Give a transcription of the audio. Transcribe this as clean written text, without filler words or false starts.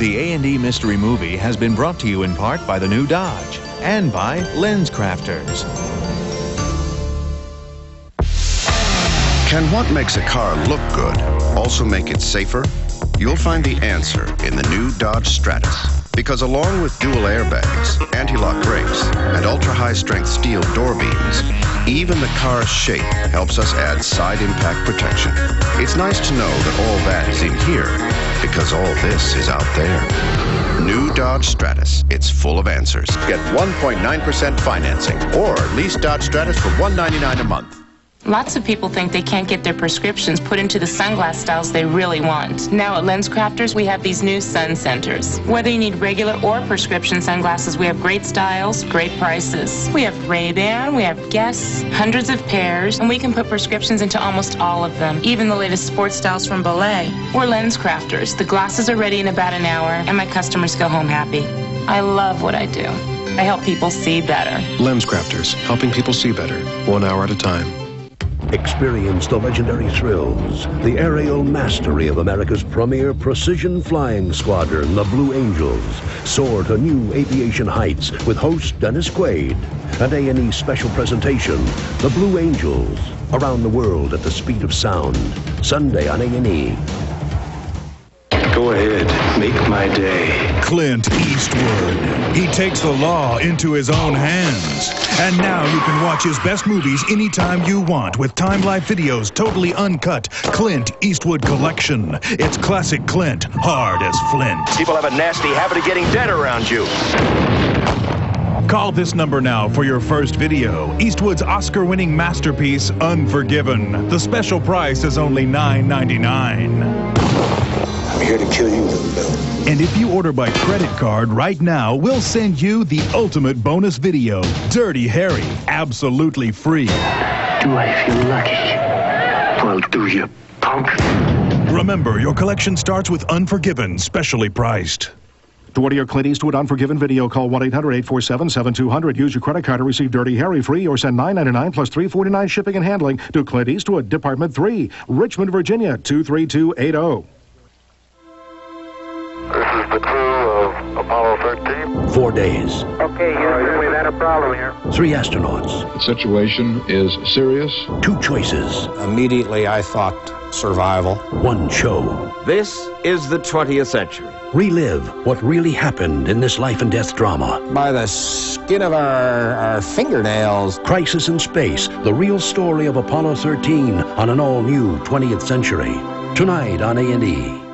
The A&E Mystery Movie has been brought to you in part by the new Dodge and by LensCrafters. Can what makes a car look good also make it safer? You'll find the answer in the new Dodge Stratus. Because along with dual airbags, anti-lock brakes, and ultra-high-strength steel door beams, even the car's shape helps us add side impact protection. It's nice to know that all that is in here, because all this is out there. New Dodge Stratus. It's full of answers. Get 1.9% financing, or lease Dodge Stratus for $199 a month. Lots of people think they can't get their prescriptions put into the sunglass styles they really want. Now at LensCrafters, we have these new sun centers. Whether you need regular or prescription sunglasses, we have great styles, great prices. We have Ray-Ban, we have Guess, hundreds of pairs, and we can put prescriptions into almost all of them, even the latest sports styles from Balay. We're LensCrafters. The glasses are ready in about an hour, and my customers go home happy. I love what I do. I help people see better. LensCrafters, helping people see better, 1 hour at a time. Experience the legendary thrills, the aerial mastery of America's premier precision flying squadron, the Blue Angels. Soar to new aviation heights with host Dennis Quaid. An A&E special presentation, the Blue Angels. Around the world at the speed of sound. Sunday on A&E. Go ahead, make my day. Clint Eastwood. He takes the law into his own hands. And now you can watch his best movies anytime you want with Time Life Video's totally uncut Clint Eastwood collection. It's classic Clint, hard as flint. People have a nasty habit of getting dead around you. Call this number now for your first video. Eastwood's Oscar-winning masterpiece, Unforgiven. The special price is only $9.99. I'm here to kill you, little Bill. And if you order by credit card right now, we'll send you the ultimate bonus video, Dirty Harry, absolutely free. Do I feel lucky? Well, do you, punk? Remember, your collection starts with Unforgiven, specially priced. To order your Clint Eastwood Unforgiven video, call 1-800-847-7200. Use your credit card to receive Dirty Harry free or send $9.99 plus $3.49 shipping and handling to Clint Eastwood, Department 3, Richmond, Virginia, 23280. This is the crew of Apollo 13. 4 days. Okay, Houston, we've had a problem here. 3 astronauts. The situation is serious. 2 choices. Immediately I thought survival. 1 show. This is the 20th century. Relive what really happened in this life and death drama. By the skin of our fingernails. Crisis in Space, the real story of Apollo 13 on an all-new 20th century. Tonight on A&E.